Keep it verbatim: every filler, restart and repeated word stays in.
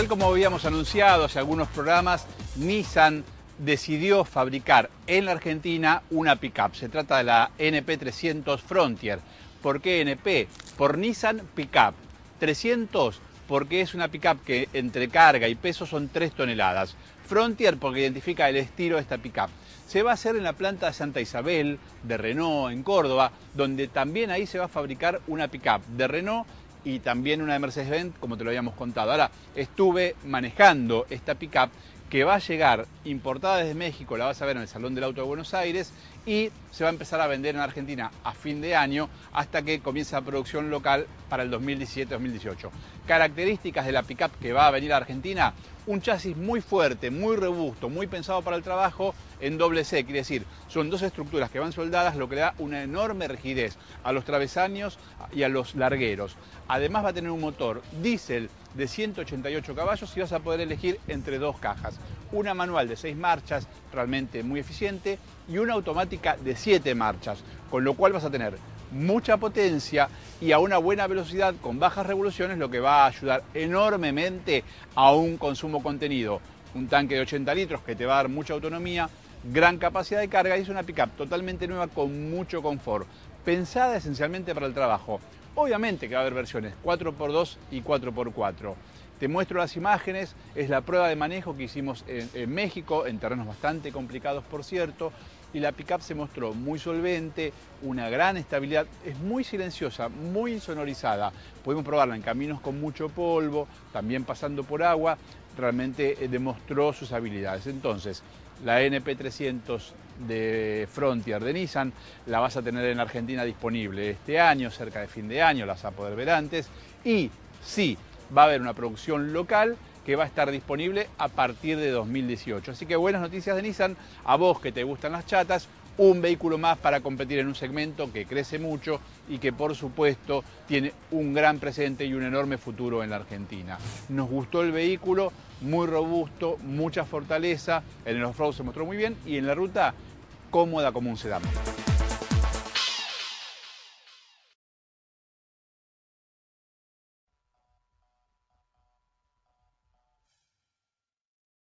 Tal como habíamos anunciado hace algunos programas, Nissan decidió fabricar en la Argentina una pickup. Se trata de la N P trescientos Frontier. ¿Por qué N P? Por Nissan Pickup. trescientos porque es una pickup que entre carga y peso son tres toneladas. Frontier porque identifica el estilo de esta pickup. Se va a hacer en la planta de Santa Isabel, de Renault, en Córdoba, donde también ahí se va a fabricar una pickup de Renault y también una de Mercedes-Benz, como te lo habíamos contado. Ahora, estuve manejando esta pickup que va a llegar importada desde México, la vas a ver en el Salón del Auto de Buenos Aires, y se va a empezar a vender en Argentina a fin de año hasta que comience la producción local para el dos mil diecisiete dos mil dieciocho. Características de la pickup que va a venir a Argentina: un chasis muy fuerte, muy robusto, muy pensado para el trabajo, en doble C, quiere decir, son dos estructuras que van soldadas, lo que le da una enorme rigidez a los travesaños y a los largueros. Además va a tener un motor diésel de ciento ochenta y ocho caballos y vas a poder elegir entre dos cajas, una manual de seis marchas, realmente muy eficiente, y una automática de siete marchas, con lo cual vas a tener mucha potencia y a una buena velocidad con bajas revoluciones, lo que va a ayudar enormemente a un consumo contenido. Un tanque de ochenta litros que te va a dar mucha autonomía, gran capacidad de carga, y es una pickup totalmente nueva con mucho confort, pensada esencialmente para el trabajo. Obviamente que va a haber versiones cuatro por dos y cuatro por cuatro. Te muestro las imágenes, es la prueba de manejo que hicimos en, en México, en terrenos bastante complicados, por cierto, y la pickup se mostró muy solvente, una gran estabilidad, es muy silenciosa, muy insonorizada. Podemos probarla en caminos con mucho polvo, también pasando por agua, realmente demostró sus habilidades. Entonces, la N P trescientos de Frontier de Nissan la vas a tener en Argentina disponible este año, cerca de fin de año, las vas a poder ver antes, y sí, va a haber una producción local que va a estar disponible a partir de dos mil dieciocho. Así que buenas noticias de Nissan, a vos que te gustan las chatas, un vehículo más para competir en un segmento que crece mucho y que por supuesto tiene un gran presente y un enorme futuro en la Argentina. Nos gustó el vehículo, muy robusto, mucha fortaleza, en el off-road se mostró muy bien y en la ruta cómoda como un sedán.